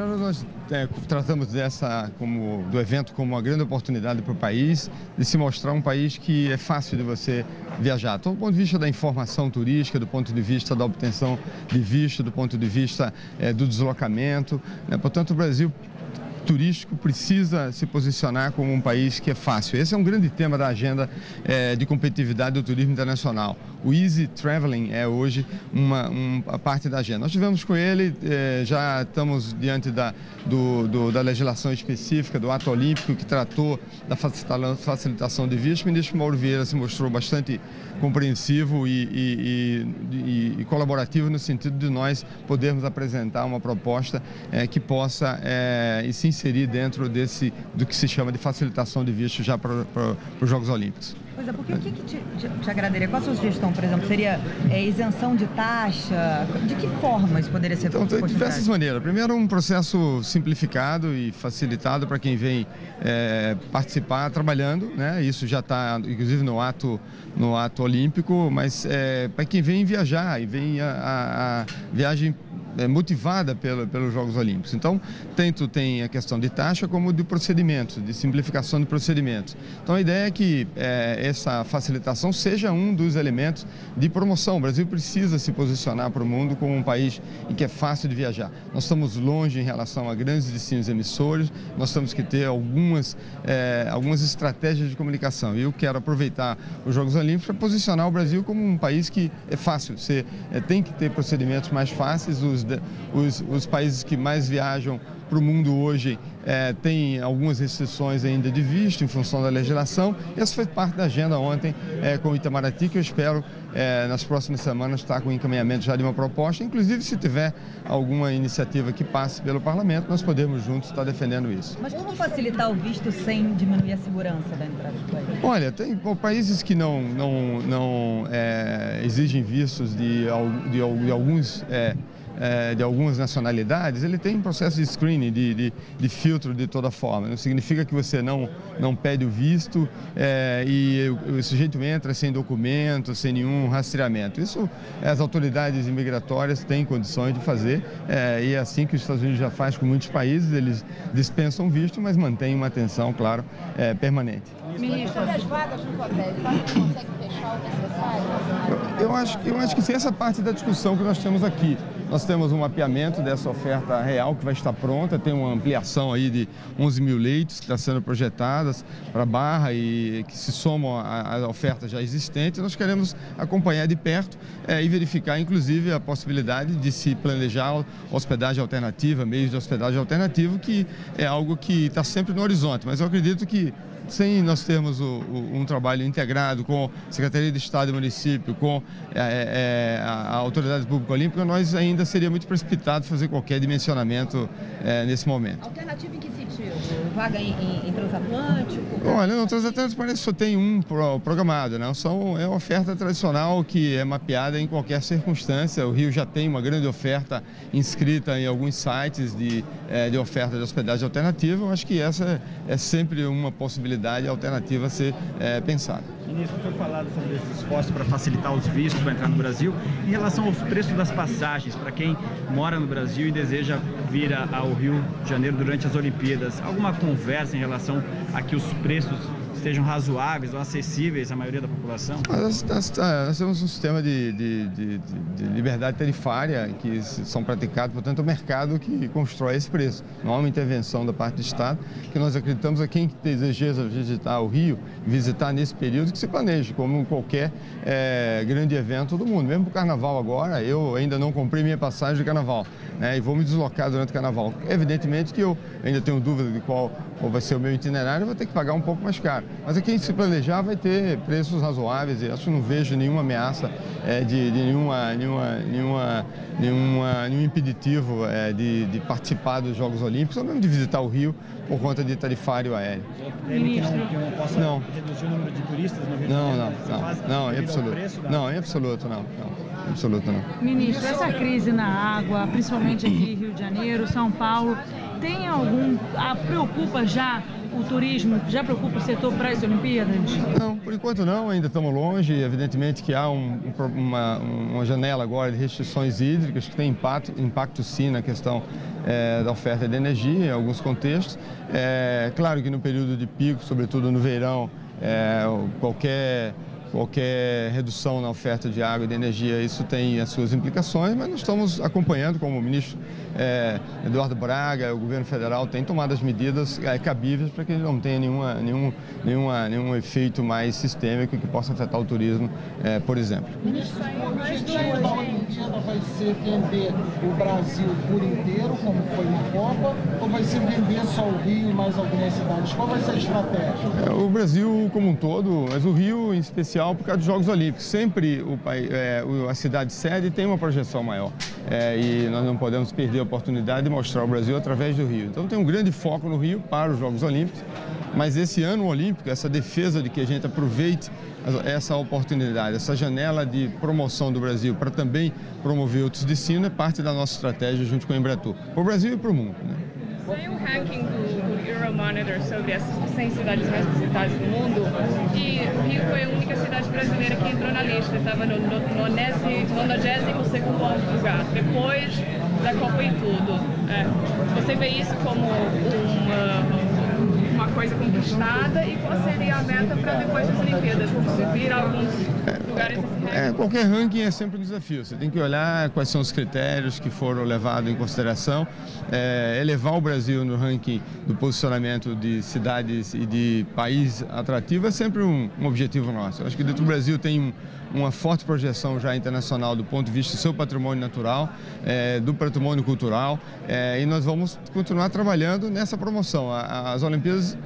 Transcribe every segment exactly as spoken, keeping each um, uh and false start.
Primeiro, nós é, tratamos dessa, como, do evento como uma grande oportunidade para o país, de se mostrar um país que é fácil de você viajar. Então, do ponto de vista da informação turística, do ponto de vista da obtenção de visto, do ponto de vista é, do deslocamento, né? Portanto, o Brasil turístico precisa se posicionar como um país que é fácil. Esse é um grande tema da agenda é, de competitividade do turismo internacional. O Easy Traveling é hoje uma, uma parte da agenda. Nós tivemos com ele, é, já estamos diante da, do, do, da legislação específica, do ato olímpico que tratou da facilitação de visto. O ministro Mauro Vieira se mostrou bastante compreensivo e, e, e, e colaborativo no sentido de nós podermos apresentar uma proposta é, que possa é, se inserir dentro desse, do que se chama de facilitação de visto já para, para, para os Jogos Olímpicos. Pois é, porque o que, que te, te, te agradaria? Qual a sua sugestão, por exemplo? Seria é, isenção de taxa? De que forma isso poderia ser? Então, de diversas maneiras. Primeiro, um processo simplificado e facilitado para quem vem é, participar trabalhando, né? Isso já está, inclusive, no ato, no ato olímpico, mas é, para quem vem viajar e vem a, a, a viagem motivada pelo, pelos Jogos Olímpicos. Então, tanto tem a questão de taxa como de procedimentos, de simplificação de procedimentos. Então, a ideia é que é, essa facilitação seja um dos elementos de promoção. O Brasil precisa se posicionar para o mundo como um país em que é fácil de viajar. Nós estamos longe em relação a grandes destinos emissores, nós temos que ter algumas, é, algumas estratégias de comunicação. E eu quero aproveitar os Jogos Olímpicos para posicionar o Brasil como um país que é fácil. Você é, tem que ter procedimentos mais fáceis. Os Os, os países que mais viajam para o mundo hoje é, têm algumas restrições ainda de visto em função da legislação. Essa foi parte da agenda ontem é, com o Itamaraty, que eu espero é, nas próximas semanas estar com o encaminhamento já de uma proposta. Inclusive, se tiver alguma iniciativa que passe pelo Parlamento, nós podemos juntos estar defendendo isso. Mas como facilitar o visto sem diminuir a segurança da entrada do país? Olha, tem bom, países que não, não, não é, exigem vistos de, de, de alguns... É, de algumas nacionalidades, ele tem um processo de screening, de, de, de filtro de toda forma. Não significa que você não, não pede o visto é, e o, o sujeito entra sem documento, sem nenhum rastreamento. Isso as autoridades imigratórias têm condições de fazer é, e é assim que os Estados Unidos já faz com muitos países. Eles dispensam visto, mas mantêm uma atenção, claro, é, permanente. Ministro, as vagas nos hotéis, você consegue fechar o necessário? Eu acho, eu acho que sim, essa parte da discussão que nós temos aqui. Nós temos um mapeamento dessa oferta real que vai estar pronta, tem uma ampliação aí de onze mil leitos que está sendo projetadas para a Barra e que se somam à oferta já existente. Nós queremos acompanhar de perto é, e verificar, inclusive, a possibilidade de se planejar hospedagem alternativa, meios de hospedagem alternativo, que é algo que está sempre no horizonte, mas eu acredito que sem nós termos o, o, um trabalho integrado com a Secretaria de Estado e Município, com é, é, a Autoridade Pública Olímpica, nós ainda seria muito precipitado fazer qualquer dimensionamento é, nesse momento. Alternativa em que sentido? Vaga em, em, em transatlântico? Olha, não, transatlântico parece que só tem um pro, programado, né? São, é uma oferta tradicional que é mapeada em qualquer circunstância. O Rio já tem uma grande oferta inscrita em alguns sites de, é, de oferta de hospedagem alternativa. Eu acho que essa é, é sempre uma possibilidade alternativa a ser é, pensada. Ministro, foi falado sobre esses esforços para facilitar os vistos para entrar no Brasil. Em relação aos preços das passagens, para quem mora no Brasil e deseja vir ao Rio de Janeiro durante as Olimpíadas, alguma conversa em relação a que os preços estejam razoáveis ou acessíveis à maioria da população? Nós, nós, nós temos um sistema de, de, de, de liberdade tarifária que são praticados, portanto, o mercado que constrói esse preço. Não há uma intervenção da parte do Estado, que nós acreditamos a quem deseja visitar o Rio, visitar nesse período que se planeje, como qualquer é, grande evento do mundo. Mesmo o Carnaval agora, eu ainda não comprei minha passagem de Carnaval, né, e vou me deslocar durante o Carnaval. Evidentemente que eu ainda tenho dúvida de qual vai ser o meu itinerário, eu vou ter que pagar um pouco mais caro. Mas é quem se planejar vai ter preços razoáveis, eu acho que não vejo nenhuma ameaça é, de, de nenhuma, nenhuma, nenhuma, nenhuma, nenhum impeditivo é, de, de participar dos Jogos Olímpicos, ou mesmo de visitar o Rio por conta de tarifário aéreo. Ministro, que não possa reduzir o número de turistas no Rio de Janeiro? Não, não, não, em absoluto. Não, em absoluto, não. Em absoluto, não. Ministro, essa crise na água, principalmente aqui em Rio de Janeiro, São Paulo, tem algum... a preocupa já o turismo já preocupa o setor para as Olimpíadas? Não, por enquanto não, ainda estamos longe. Evidentemente que há um, uma, uma janela agora de restrições hídricas que tem impacto, impacto sim na questão é, da oferta de energia em alguns contextos. É, claro que no período de pico, sobretudo no verão, é, qualquer... Qualquer redução na oferta de água e de energia, isso tem as suas implicações, mas nós estamos acompanhando, como o ministro é, Eduardo Braga, o governo federal tem tomado as medidas é, cabíveis para que não tenha nenhuma, nenhum, nenhuma, nenhum efeito mais sistêmico que possa afetar o turismo, é, por exemplo. Ministro, o objetivo da Olimpíada vai ser vender o Brasil por inteiro, como foi na Copa, ou vai ser vender só o Rio e mais algumas cidades? Qual vai ser a estratégia? É, o Brasil como um todo, mas o Rio em especial, por causa dos Jogos Olímpicos. Sempre o, é, a cidade-sede tem uma projeção maior é, e nós não podemos perder a oportunidade de mostrar o Brasil através do Rio. Então tem um grande foco no Rio para os Jogos Olímpicos, mas esse ano olímpico, essa defesa de que a gente aproveite essa oportunidade, essa janela de promoção do Brasil para também promover outros destinos é parte da nossa estratégia junto com a Embratur, para o Brasil e para o mundo. Né? Saiu o ranking do Euromonitor sobre essas cem cidades mais visitadas do mundo e Rio foi a única cidade brasileira que entrou na lista, estava no nonagésimo segundo lugar, depois da Copa e tudo. É. Você vê isso como uma, uma coisa conquistada e qual seria a meta para depois das Olimpíadas? Subir alguns lugares? É, qualquer ranking é sempre um desafio, você tem que olhar quais são os critérios que foram levados em consideração, é, elevar o Brasil no ranking do posicionamento de cidades e de país atrativo é sempre um, um objetivo nosso. Eu acho que dentro do Brasil tem uma forte projeção já internacional do ponto de vista do seu patrimônio natural, é, do patrimônio cultural, é, e nós vamos continuar trabalhando nessa promoção. As Olimpíadas...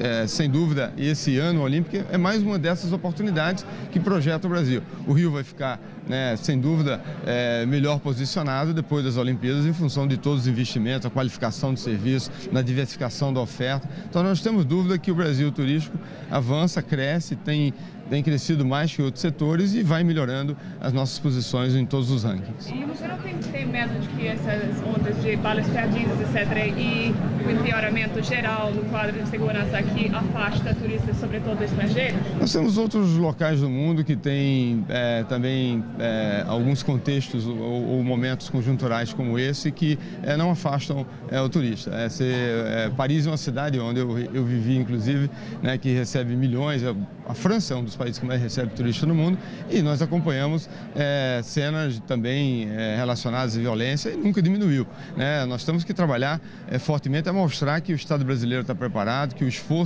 É, sem dúvida, esse ano olímpico é mais uma dessas oportunidades que projeta o Brasil. O Rio vai ficar, né, sem dúvida, é, melhor posicionado depois das Olimpíadas em função de todos os investimentos, a qualificação de serviços, na diversificação da oferta. Então, nós temos dúvida que o Brasil turístico avança, cresce, tem, tem crescido mais que outros setores e vai melhorando as nossas posições em todos os rankings. E você não tem, tem medo de que essas ondas de balas perdizes, etcétera, e o empeoramento geral do quadro de segurança que afasta turistas, sobretudo estrangeiros? Nós temos outros locais do mundo que têm é, também é, alguns contextos ou, ou momentos conjunturais como esse que é, não afastam é, o turista. É, se, é, Paris é uma cidade onde eu, eu vivi, inclusive, né, que recebe milhões. A França é um dos países que mais recebe turista no mundo e nós acompanhamos é, cenas também é, relacionadas à violência e nunca diminuiu. Né? Nós temos que trabalhar é, fortemente a mostrar que o Estado brasileiro está preparado, que o esforço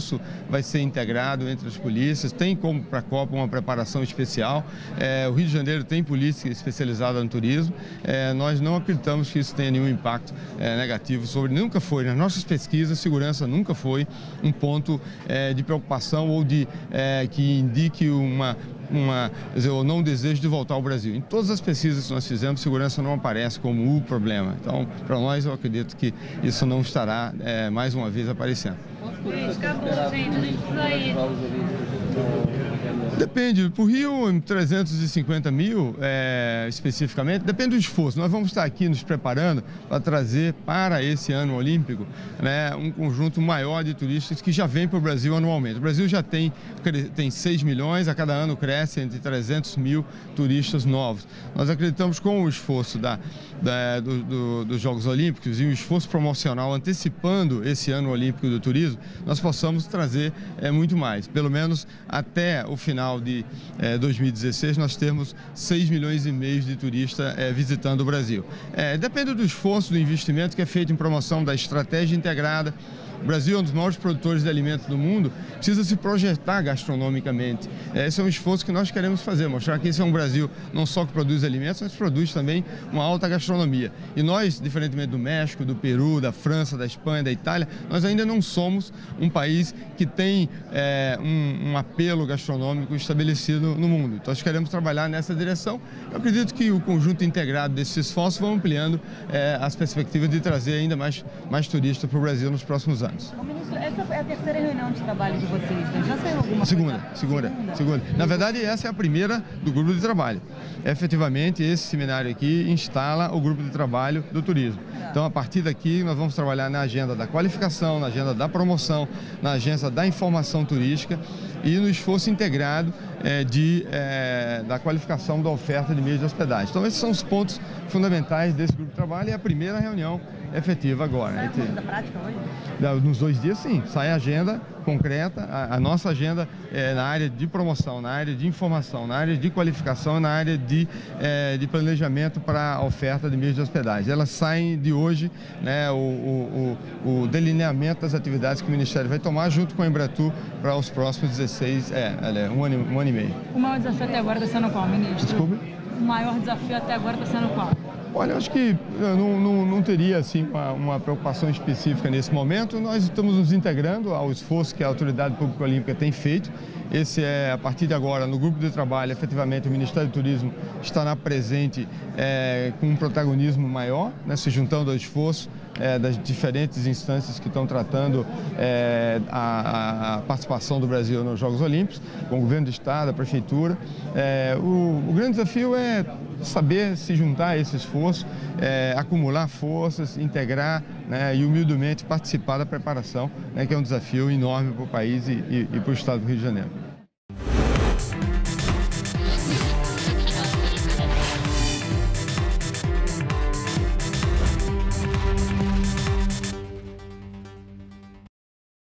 vai ser integrado entre as polícias, tem como para a Copa uma preparação especial, é, o Rio de Janeiro tem polícia especializada no turismo, é, nós não acreditamos que isso tenha nenhum impacto é, negativo sobre, nunca foi, nas nossas pesquisas, segurança nunca foi um ponto é, de preocupação ou de é, que indique uma... Uma, eu não desejo de voltar ao Brasil. Em todas as pesquisas que nós fizemos, segurança não aparece como o problema. Então, para nós, eu acredito que isso não estará, é, mais uma vez, aparecendo. Depende, para o Rio, trezentos e cinquenta mil é, especificamente, depende do esforço. Nós vamos estar aqui nos preparando para trazer para esse ano olímpico, né, um conjunto maior de turistas que já vem para o Brasil anualmente. O Brasil já tem, tem seis milhões, a cada ano cresce entre trezentos mil turistas novos. Nós acreditamos com o esforço da, da, do, do, dos Jogos Olímpicos e o esforço promocional antecipando esse ano olímpico do turismo, nós possamos trazer é, muito mais, pelo menos até o final de eh, dois mil e dezesseis, nós temos seis milhões e meio de turistas eh, visitando o Brasil. Eh, depende do esforço, do investimento que é feito em promoção da estratégia integrada. O Brasil é um dos maiores produtores de alimentos do mundo, precisa se projetar gastronomicamente. Esse é um esforço que nós queremos fazer, mostrar que esse é um Brasil não só que produz alimentos, mas produz também uma alta gastronomia. E nós, diferentemente do México, do Peru, da França, da Espanha, da Itália, nós ainda não somos um país que tem é, um, um apelo gastronômico estabelecido no mundo. Então, nós queremos trabalhar nessa direção. Eu acredito que o conjunto integrado desses esforços vão ampliando é, as perspectivas de trazer ainda mais, mais turistas para o Brasil nos próximos anos. anos. Ô, ministro, essa é a terceira reunião de trabalho de vocês, né? Já saiu alguma segunda, coisa? Segunda, segunda, segunda. Na verdade, essa é a primeira do grupo de trabalho. Efetivamente, esse seminário aqui instala o grupo de trabalho do turismo. Então, a partir daqui, nós vamos trabalhar na agenda da qualificação, na agenda da promoção, na agenda da informação turística e no esforço integrado é, de, é, da qualificação da oferta de meios de hospedagem. Então, esses são os pontos fundamentais desse grupo de trabalho e a primeira reunião efetiva agora. Sai alguma coisa da prática hoje? Nos dois dias, sim. Sai a agenda concreta, a, a nossa agenda é, na área de promoção, na área de informação, na área de qualificação e na área de, é, de planejamento para a oferta de meios de hospedagem. Elas saem de hoje, né, o, o, o, o delineamento das atividades que o Ministério vai tomar junto com a Embratur para os próximos dezesseis, é, um ano, um ano e meio. O maior desafio até agora está sendo qual, ministro? Desculpe? O maior desafio até agora está sendo qual? Olha, eu acho que eu não, não, não teria assim, uma, uma preocupação específica nesse momento. Nós estamos nos integrando ao esforço que a Autoridade Pública Olímpica tem feito. Esse é, a partir de agora, no grupo de trabalho, efetivamente, o Ministério do Turismo estará presente é, com um protagonismo maior, né, se juntando ao esforço é, das diferentes instâncias que estão tratando é, a, a participação do Brasil nos Jogos Olímpicos, com o governo do Estado, a Prefeitura. É, o, o grande desafio é saber se juntar a esse esforço, é, acumular forças, integrar, né, e humildemente participar da preparação, né, que é um desafio enorme para o país e, e, e para o Estado do Rio de Janeiro.